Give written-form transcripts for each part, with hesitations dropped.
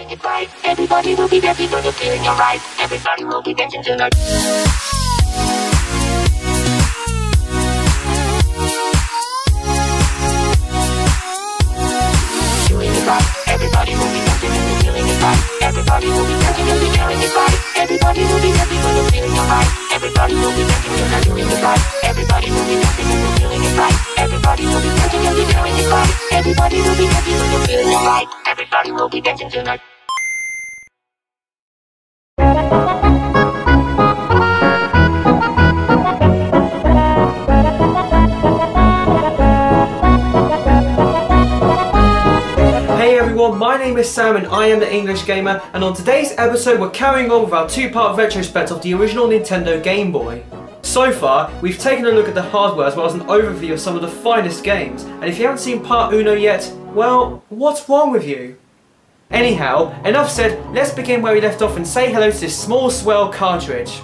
When you fight, everybody will be there before you feel in your right. Everybody will be dancing tonight. Doing it right. Everybody will be dancing and you're feeling it right. Everybody will be dancing and you're feeling it right. Everybody will be there before you're feeling your right. Everybody will be dancing and you're doing it right. Everybody will be dancing and you're feeling it right. Everybody will be dancing and you're doing it right. Everybody will be dancing and you're feeling your right. Everybody will be dancing tonight. My name is Sam and I am the English Gamer, and on today's episode we're carrying on with our two-part retrospect of the original Nintendo Game Boy. So far, we've taken a look at the hardware as well as an overview of some of the finest games, and if you haven't seen Part Uno yet, well, what's wrong with you? Anyhow, enough said, let's begin where we left off and say hello to this small swell cartridge.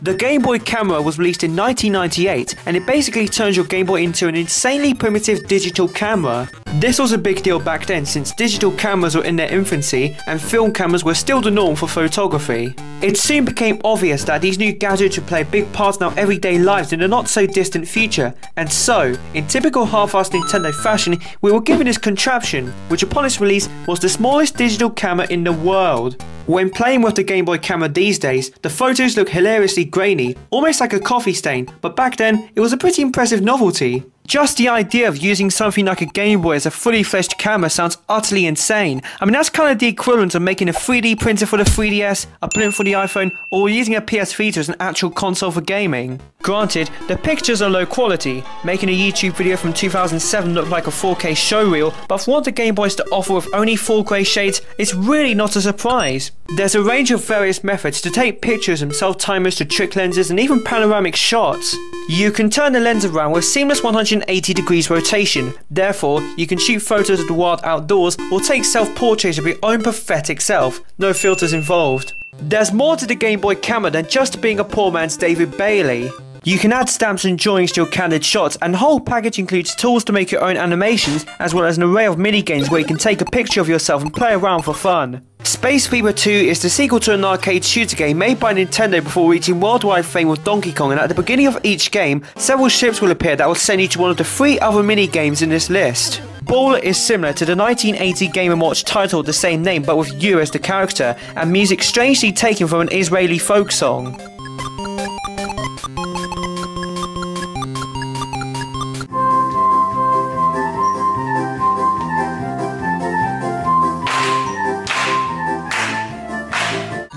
The Game Boy Camera was released in 1998, and it basically turns your Game Boy into an insanely primitive digital camera. This was a big deal back then since digital cameras were in their infancy and film cameras were still the norm for photography. It soon became obvious that these new gadgets would play a big part in our everyday lives in the not so distant future, and so, in typical half-assed Nintendo fashion, we were given this contraption, which upon its release was the smallest digital camera in the world. When playing with the Game Boy Camera these days, the photos look hilariously grainy, almost like a coffee stain, but back then it was a pretty impressive novelty. Just the idea of using something like a Game Boy as a fully fledged camera sounds utterly insane. I mean, that's kind of the equivalent of making a 3D printer for the 3DS, a blimp for the iPhone, or using a PS Vita as an actual console for gaming. Granted, the pictures are low quality, making a YouTube video from 2007 look like a 4K showreel, but for what the Game Boy is to offer with only 4 grey shades, it's really not a surprise. There's a range of various methods to take pictures from self-timers to trick lenses and even panoramic shots. You can turn the lens around with seamless 180 degrees rotation, therefore you can shoot photos of the wild outdoors or take self-portraits of your own pathetic self, no filters involved. There's more to the Game Boy Camera than just being a poor man's David Bailey. You can add stamps and drawings to your candid shots, and the whole package includes tools to make your own animations as well as an array of mini-games where you can take a picture of yourself and play around for fun. Space Fever 2 is the sequel to an arcade shooter game made by Nintendo before reaching worldwide fame with Donkey Kong, and at the beginning of each game, several ships will appear that will send you to one of the 3 other mini-games in this list. Baller is similar to the 1980 Game & Watch title of the same name but with you as the character, and music strangely taken from an Israeli folk song.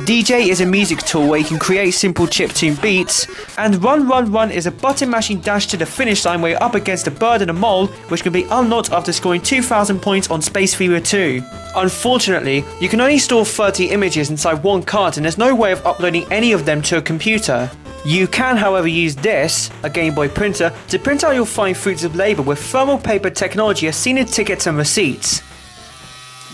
DJ is a music tool where you can create simple chiptune beats, and Run Run Run is a button mashing dash to the finish line where you're up against a bird and a mole, which can be unlocked after scoring 2,000 points on Space Fever 2. Unfortunately, you can only store 30 images inside one card and there's no way of uploading any of them to a computer. You can however use this, a Game Boy printer, to print out your fine fruits of labour with thermal paper technology as seen in tickets and receipts.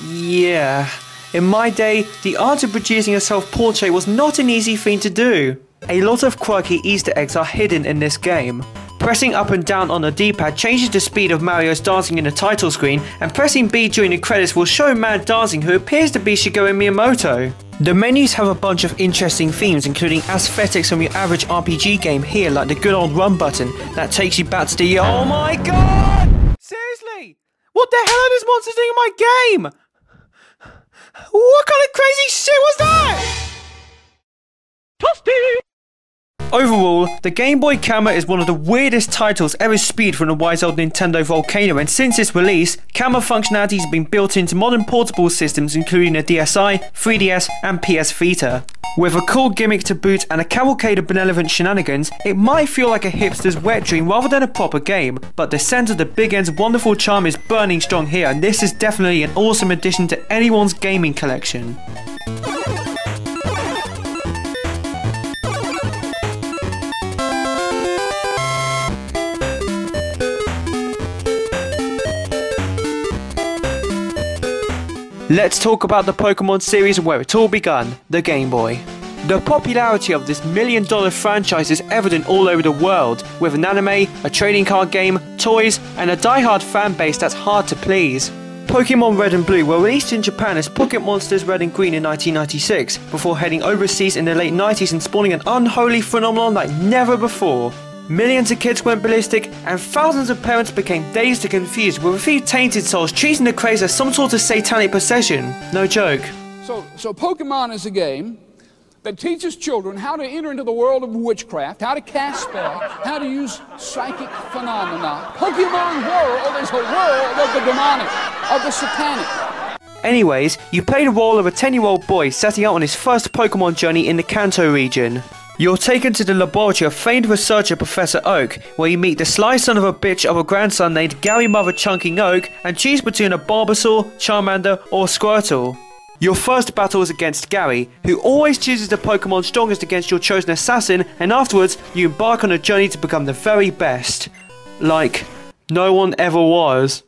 Yeah. In my day, the art of producing a self-portrait was not an easy thing to do. A lot of quirky Easter eggs are hidden in this game. Pressing up and down on the D-pad changes the speed of Mario's dancing in the title screen, and pressing B during the credits will show Mad Dancing, who appears to be Shigeru Miyamoto. The menus have a bunch of interesting themes, including aesthetics from your average RPG game here, like the good old run button that takes you back to the— Oh my god! Seriously? What the hell are these monsters doing in my game? What kind of crazy shit was that?! Toasty! Overall, the Game Boy Camera is one of the weirdest titles ever spewed from the wise old Nintendo volcano, and since its release, camera functionality has been built into modern portable systems including the DSi, 3DS and PS Vita. With a cool gimmick to boot and a cavalcade of benevolent shenanigans, it might feel like a hipster's wet dream rather than a proper game, but the sense of the big end's wonderful charm is burning strong here, and this is definitely an awesome addition to anyone's gaming collection. Let's talk about the Pokemon series and where it all began, the Game Boy. The popularity of this million-dollar franchise is evident all over the world, with an anime, a trading card game, toys, and a die-hard fanbase that's hard to please. Pokemon Red and Blue were released in Japan as Pocket Monsters Red and Green in 1996, before heading overseas in the late 90s and spawning an unholy phenomenon like never before. Millions of kids went ballistic, and thousands of parents became dazed and confused, with a few tainted souls treating the craze as some sort of satanic possession. No joke. So Pokemon is a game that teaches children how to enter into the world of witchcraft, how to cast spells, how to use psychic phenomena. Pokemon World is a world of the demonic, of the satanic. Anyways, you play the role of a 10-year-old boy setting out on his first Pokemon journey in the Kanto region. You're taken to the laboratory of famed researcher Professor Oak, where you meet the sly son of a bitch of a grandson named Gary Mother Chunking Oak, and choose between a Bulbasaur, Charmander, or Squirtle. Your first battle is against Gary, who always chooses the Pokemon strongest against your chosen assassin, and afterwards, you embark on a journey to become the very best. Like, no one ever was.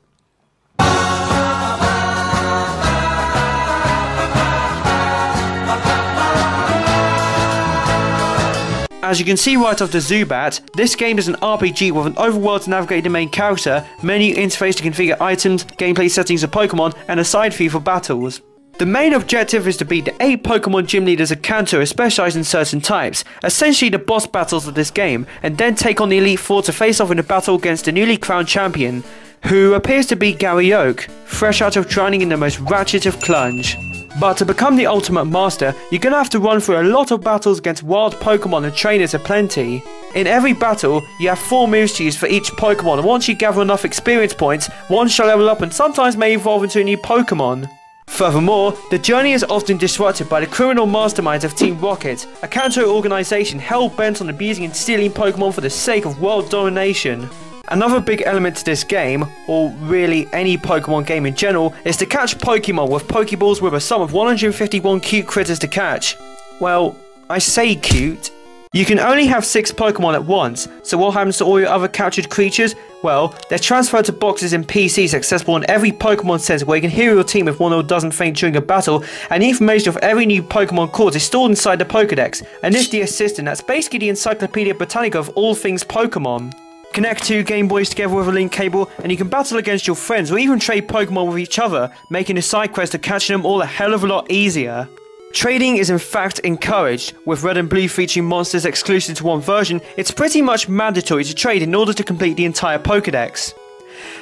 As you can see right off the Zubat, this game is an RPG with an overworld to navigate the main character, menu interface to configure items, gameplay settings of Pokemon, and a side view for battles. The main objective is to beat the 8 Pokemon gym leaders of Kanto who specialise in certain types, essentially the boss battles of this game, and then take on the Elite Four to face off in a battle against the newly crowned champion, who appears to be Gary Oak, fresh out of drowning in the most ratchet of plunge. But to become the ultimate master, you're gonna have to run through a lot of battles against wild Pokemon and trainers aplenty. In every battle, you have 4 moves to use for each Pokemon, and once you gather enough experience points, one shall level up and sometimes may evolve into a new Pokemon. Furthermore, the journey is often disrupted by the criminal masterminds of Team Rocket, a Kanto organisation hell-bent on abusing and stealing Pokemon for the sake of world domination. Another big element to this game, or really any Pokemon game in general, is to catch Pokemon with Pokeballs with a sum of 151 cute critters to catch. Well, I say cute. You can only have 6 Pokemon at once, so what happens to all your other captured creatures? Well, they're transferred to boxes and PCs accessible on every Pokemon Center where you can hear your team if one or doesn't faint during a battle, and information of every new Pokemon caught is stored inside the Pokedex, a nifty assistant that's basically the Encyclopedia Britannica of all things Pokemon. Connect 2 Game Boys together with a link cable, and you can battle against your friends or even trade Pokemon with each other, making the side quest of catching them all a hell of a lot easier. Trading is in fact encouraged. With Red and Blue featuring monsters exclusive to one version, it's pretty much mandatory to trade in order to complete the entire Pokedex.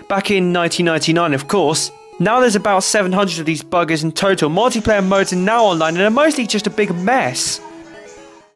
Back in 1999 of course. Now there's about 700 of these buggers in total, multiplayer modes are now online and are mostly just a big mess.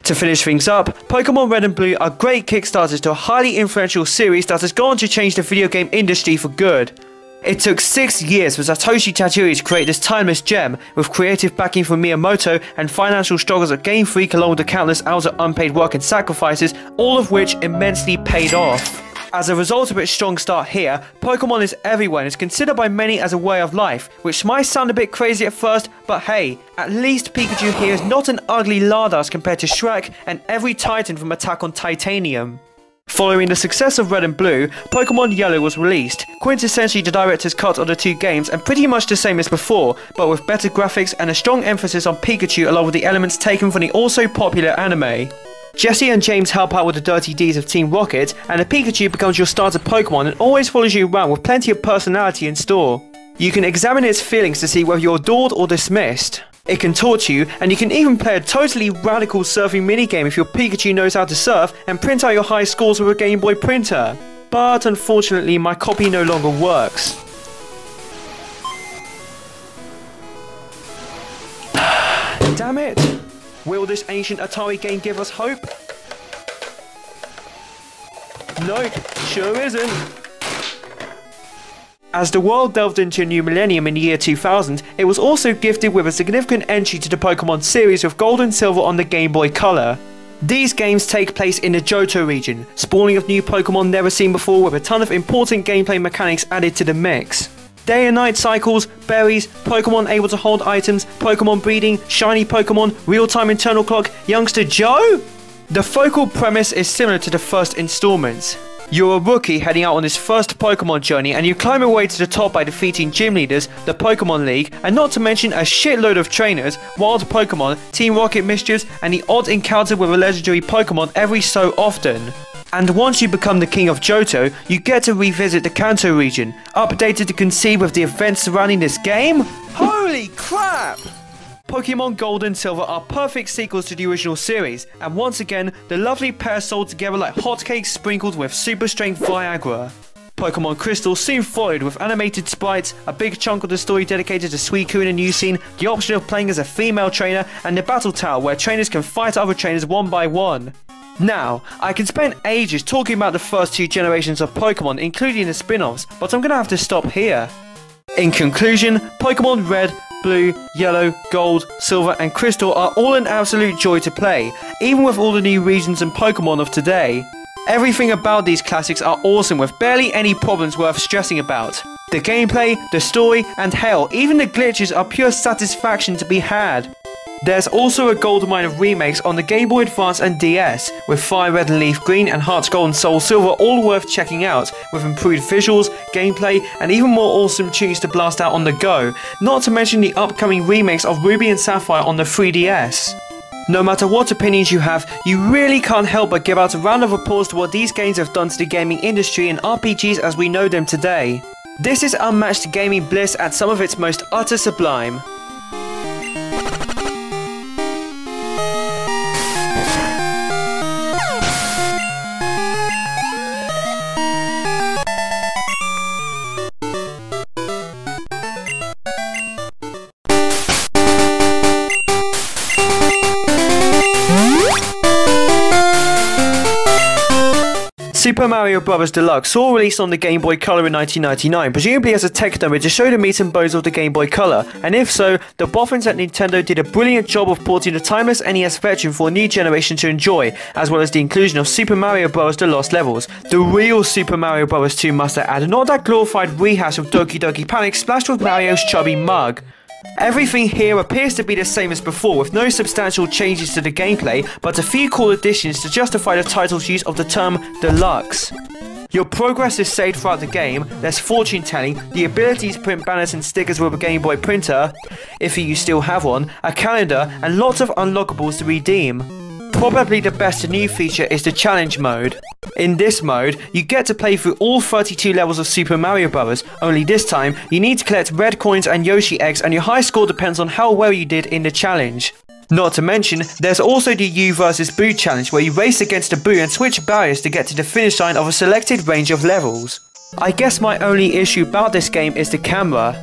To finish things up, Pokemon Red and Blue are great kickstarters to a highly influential series that has gone on to change the video game industry for good. It took 6 years for Satoshi Tajiri to create this timeless gem, with creative backing from Miyamoto and financial struggles at Game Freak along with the countless hours of unpaid work and sacrifices, all of which immensely paid off. As a result of its strong start here, Pokemon is everywhere and is considered by many as a way of life, which might sound a bit crazy at first, but hey, at least Pikachu here is not an ugly Lardas compared to Shrek and every Titan from Attack on Titanium. Following the success of Red and Blue, Pokemon Yellow was released, quintessentially the director's cut of the 2 games and pretty much the same as before, but with better graphics and a strong emphasis on Pikachu along with the elements taken from the also popular anime. Jesse and James help out with the dirty deeds of Team Rocket, and the Pikachu becomes your starter Pokemon and always follows you around with plenty of personality in store. You can examine its feelings to see whether you're adored or dismissed. It can torture you, and you can even play a totally radical surfing minigame if your Pikachu knows how to surf and print out your high scores with a Game Boy printer. But unfortunately, my copy no longer works. Damn it! Will this ancient Atari game give us hope? Nope, sure isn't. As the world delved into a new millennium in the year 2000, it was also gifted with a significant entry to the Pokemon series with Gold and Silver on the Game Boy Color. These games take place in the Johto region, spawning of new Pokemon never seen before with a ton of important gameplay mechanics added to the mix. Day and night cycles, berries, Pokemon able to hold items, Pokemon breeding, shiny Pokemon, real-time internal clock, youngster Joe? The focal premise is similar to the first installments. You're a rookie heading out on his first Pokemon journey and you climb your way to the top by defeating gym leaders, the Pokemon League, and not to mention a shitload of trainers, wild Pokemon, Team Rocket mischiefs, and the odd encounter with a legendary Pokemon every so often. And once you become the king of Johto, you get to revisit the Kanto region, updated to concede with the events surrounding this game? Holy crap! Pokemon Gold and Silver are perfect sequels to the original series, and once again, the lovely pair sold together like hotcakes sprinkled with super strength Viagra. Pokemon Crystal soon followed with animated sprites, a big chunk of the story dedicated to Suicune and Ucine, the option of playing as a female trainer, and the battle tower where trainers can fight other trainers one by one. Now, I can spend ages talking about the first two generations of Pokemon, including the spin-offs, but I'm gonna have to stop here. In conclusion, Pokemon Red, Blue, Yellow, Gold, Silver and Crystal are all an absolute joy to play, even with all the new regions and Pokemon of today. Everything about these classics are awesome with barely any problems worth stressing about. The gameplay, the story and hell, even the glitches are pure satisfaction to be had. There's also a goldmine of remakes on the Game Boy Advance and DS, with Fire Red and Leaf Green and Hearts Gold and Soul Silver all worth checking out, with improved visuals, gameplay, and even more awesome tunes to blast out on the go, not to mention the upcoming remakes of Ruby and Sapphire on the 3DS. No matter what opinions you have, you really can't help but give out a round of applause to what these games have done to the gaming industry and RPGs as we know them today. This is unmatched gaming bliss at some of its most utter sublime. Super Mario Bros. Deluxe saw released on the Game Boy Color in 1999, presumably as a tech demo to show the meat and bones of the Game Boy Color, and if so, the boffins at Nintendo did a brilliant job of porting the timeless NES veteran for a new generation to enjoy, as well as the inclusion of Super Mario Bros. The Lost Levels, the real Super Mario Bros. 2 must I add, not that glorified rehash of Doki Doki Panic splashed with Mario's chubby mug. Everything here appears to be the same as before, with no substantial changes to the gameplay, but a few cool additions to justify the title's use of the term Deluxe. Your progress is saved throughout the game, there's fortune telling, the ability to print banners and stickers with a Game Boy printer, if you still have one, a calendar, and lots of unlockables to redeem. Probably the best new feature is the challenge mode. In this mode, you get to play through all 32 levels of Super Mario Bros. Only this time, you need to collect red coins and Yoshi eggs, and your high score depends on how well you did in the challenge. Not to mention, there's also the You vs Boo challenge, where you race against a Boo and switch barriers to get to the finish line of a selected range of levels. I guess my only issue about this game is the camera.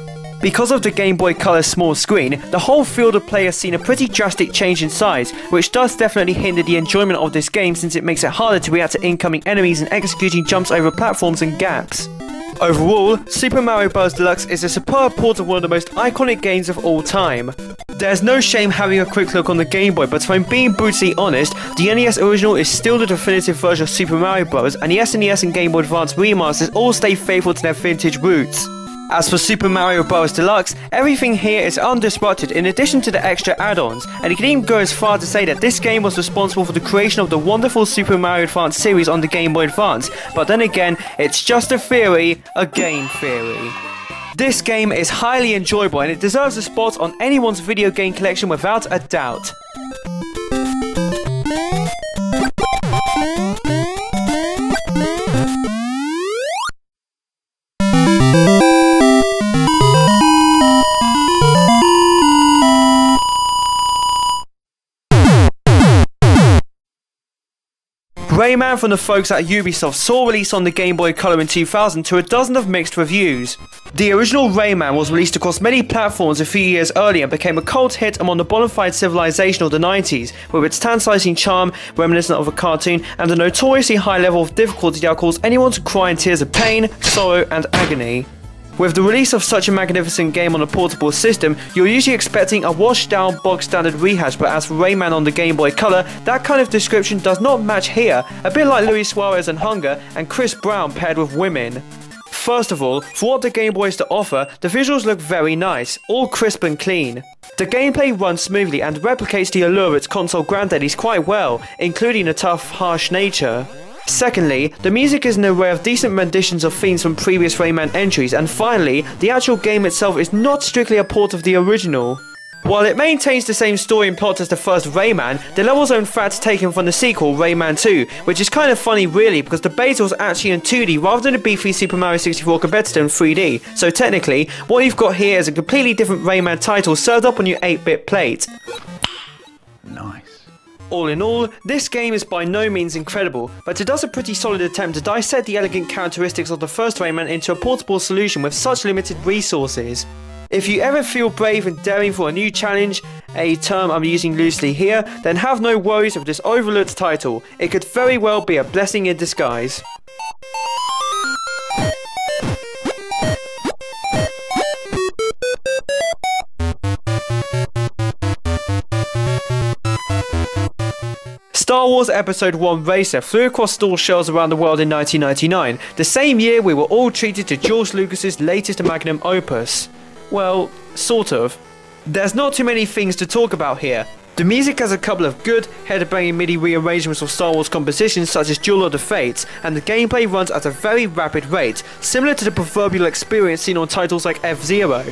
Because of the Game Boy Color's small screen, the whole field of play has seen a pretty drastic change in size, which does definitely hinder the enjoyment of this game since it makes it harder to react to incoming enemies and executing jumps over platforms and gaps. Overall, Super Mario Bros. Deluxe is a superb port of one of the most iconic games of all time. There's no shame having a quick look on the Game Boy, but if I'm being brutally honest, the NES original is still the definitive version of Super Mario Bros. and the SNES and Game Boy Advance remasters all stay faithful to their vintage roots. As for Super Mario Bros. Deluxe, everything here is undisrupted in addition to the extra add-ons, and it can even go as far to say that this game was responsible for the creation of the wonderful Super Mario Advance series on the Game Boy Advance, but then again, it's just a theory, a game theory. This game is highly enjoyable and it deserves a spot on anyone's video game collection without a doubt. Rayman from the folks at Ubisoft saw release on the Game Boy Color in 2000 to a dozen of mixed reviews. The original Rayman was released across many platforms a few years earlier and became a cult hit among the bonafide civilization of the 90s, with its tantalizing charm, reminiscent of a cartoon, and the notoriously high level of difficulty that caused anyone to cry in tears of pain, sorrow, and agony. With the release of such a magnificent game on a portable system, you're usually expecting a washed-down, bog-standard rehash, but as for Rayman on the Game Boy Color, that kind of description does not match here, a bit like Luis Suarez and Hunger, and Chris Brown paired with women. First of all, for what the Game Boy is to offer, the visuals look very nice, all crisp and clean. The gameplay runs smoothly and replicates the allure of its console granddaddies quite well, including a tough, harsh nature. Secondly, the music is an array of decent renditions of themes from previous Rayman entries, and finally, the actual game itself is not strictly a port of the original. While it maintains the same story and plot as the first Rayman, the levels are in fact taken from the sequel, Rayman 2, which is kind of funny really because the beta was actually in 2D rather than a beefy Super Mario 64 competitor in 3D, so technically, what you've got here is a completely different Rayman title served up on your 8-bit plate. Nice. All in all, this game is by no means incredible, but it does a pretty solid attempt to dissect the elegant characteristics of the first Rayman into a portable solution with such limited resources. If you ever feel brave and daring for a new challenge, a term I'm using loosely here, then have no worries with this overlooked title. It could very well be a blessing in disguise. Star Wars Episode 1 Racer flew across store shelves around the world in 1999, the same year we were all treated to George Lucas's latest magnum opus. Well, sort of. There's not too many things to talk about here. The music has a couple of good, head-banging MIDI rearrangements of Star Wars compositions such as Duel of the Fates, and the gameplay runs at a very rapid rate, similar to the proverbial experience seen on titles like F-Zero.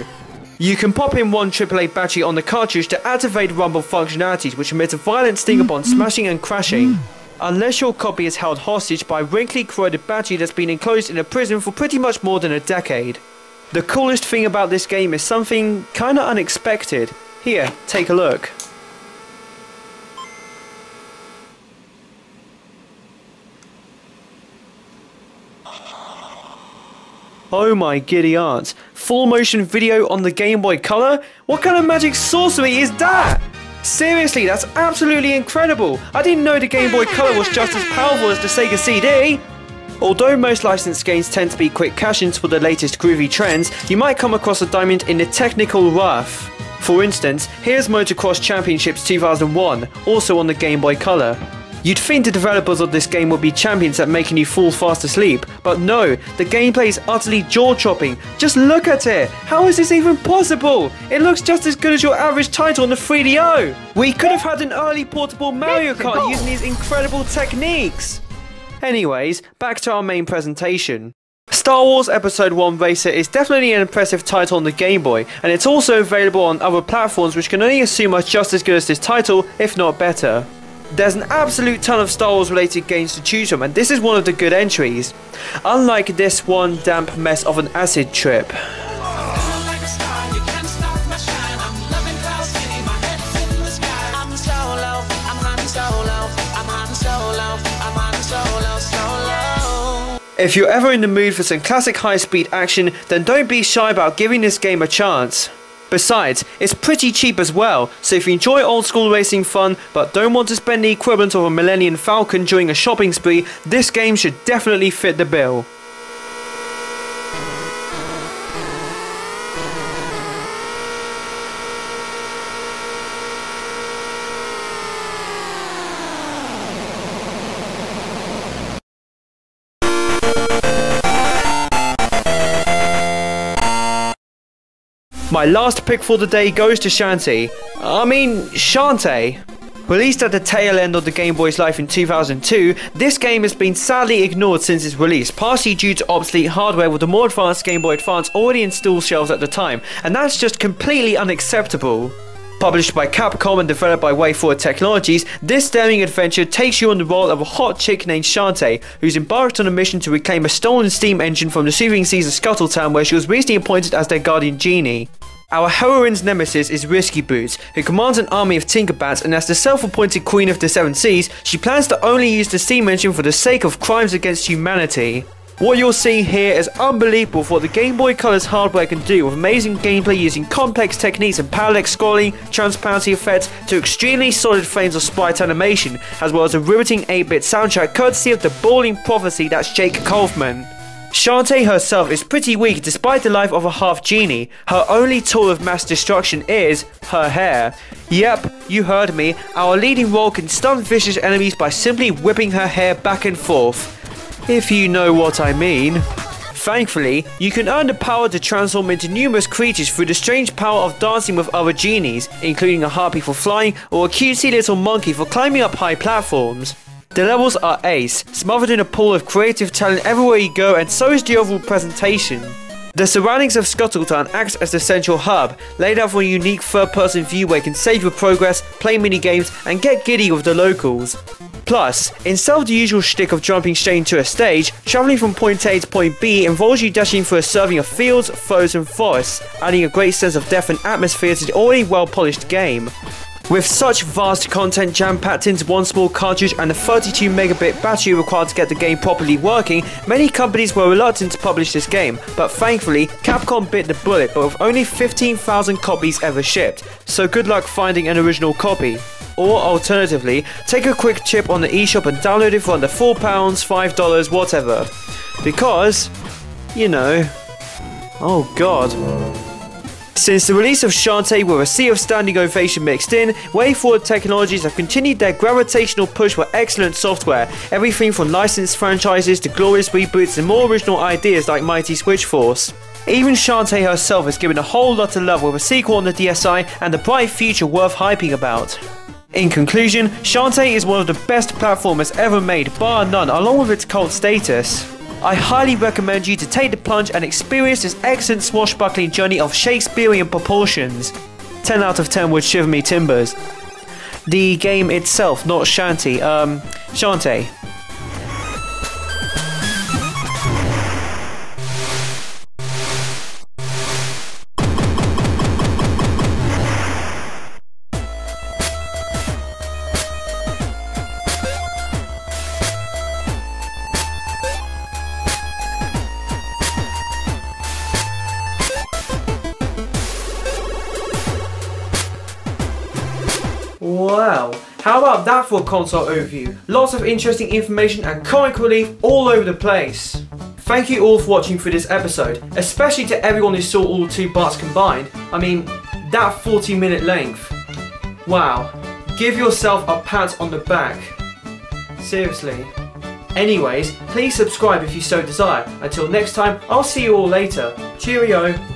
You can pop in one AAA battery on the cartridge to activate rumble functionalities which emit a violent sting upon smashing and crashing, unless your copy is held hostage by a wrinkly, corroded battery that's been enclosed in a prison for pretty much more than a decade. The coolest thing about this game is something kinda unexpected. Here, take a look. Oh my giddy aunt. Full motion video on the Game Boy Color? What kind of magic sorcery is that? Seriously, that's absolutely incredible! I didn't know the Game Boy Color was just as powerful as the Sega CD! Although most licensed games tend to be quick cash-ins for the latest groovy trends, you might come across a diamond in the technical rough. For instance, here's Motocross Championships 2001, also on the Game Boy Color. You'd think the developers of this game would be champions at making you fall fast asleep, but no, the gameplay is utterly jaw-dropping. Just look at it! How is this even possible? It looks just as good as your average title on the 3DO! We could have had an early portable Mario Kart using these incredible techniques! Anyways, back to our main presentation. Star Wars Episode 1 Racer is definitely an impressive title on the Game Boy, and it's also available on other platforms which can only assume are just as good as this title, if not better. There's an absolute ton of Star Wars related games to choose from, and this is one of the good entries. Unlike this one damp mess of an acid trip. If you're ever in the mood for some classic high-speed action, then don't be shy about giving this game a chance. Besides, it's pretty cheap as well, so if you enjoy old school racing fun but don't want to spend the equivalent of a Millennium Falcon during a shopping spree, this game should definitely fit the bill. My last pick for the day goes to Shantae. Released at the tail end of the Game Boy's life in 2002, this game has been sadly ignored since its release, partially due to obsolete hardware with the more advanced Game Boy Advance already in store shelves at the time, and that's just completely unacceptable. Published by Capcom and developed by WayForward Technologies, this daring adventure takes you on the role of a hot chick named Shantae, who's embarked on a mission to reclaim a stolen steam engine from the seething seas of Scuttletown, where she was recently appointed as their guardian genie. Our heroine's nemesis is Risky Boots, who commands an army of Tinkerbats, and as the self-appointed Queen of the Seven Seas, she plans to only use the steam engine for the sake of crimes against humanity. What you're seeing here is unbelievable for what the Game Boy Color's hardware can do, with amazing gameplay using complex techniques and parallax scrolling, transparency effects to extremely solid frames of sprite animation, as well as a riveting 8-bit soundtrack courtesy of the bawling prophecy that's Jake Kaufman. Shantae herself is pretty weak despite the life of a half-genie. Her only tool of mass destruction is her hair. Yep, you heard me, our leading role can stun vicious enemies by simply whipping her hair back and forth. If you know what I mean. Thankfully, you can earn the power to transform into numerous creatures through the strange power of dancing with other genies, including a harpy for flying or a cutesy little monkey for climbing up high platforms. The levels are ace, smothered in a pool of creative talent everywhere you go, and so is the overall presentation. The surroundings of Scuttletown acts as the central hub, laid out for a unique third-person view where you can save your progress, play minigames, and get giddy with the locals. Plus, instead of the usual shtick of jumping straight into a stage, travelling from point A to point B involves you dashing through a serving of fields, foes and forests, adding a great sense of depth and atmosphere to the already well-polished game. With such vast content jam-packed into one small cartridge and the 32 MB battery required to get the game properly working, many companies were reluctant to publish this game, but thankfully, Capcom bit the bullet, but with only 15,000 copies ever shipped, so good luck finding an original copy. Or alternatively, take a quick trip on the eShop and download it for under £4, $5, whatever. Because, you know... Oh god. Since the release of Shantae with a sea of standing ovation mixed in, Way Forward Technologies have continued their gravitational push for excellent software, everything from licensed franchises to glorious reboots and more original ideas like Mighty Switch Force. Even Shantae herself has given a whole lot of love with a sequel on the DSi and a bright future worth hyping about. In conclusion, Shantae is one of the best platformers ever made, bar none, along with its cult status. I highly recommend you to take the plunge and experience this excellent swashbuckling journey of Shakespearean proportions. 10 out of 10 would shiver me timbers. The game itself, not Shanty, Shantae. Wow, how about that for a console overview? Lots of interesting information and comic relief all over the place. Thank you all for watching through this episode, especially to everyone who saw all two parts combined. I mean, that 40-minute length. Wow, give yourself a pat on the back. Seriously. Anyways, please subscribe if you so desire. Until next time, I'll see you all later. Cheerio.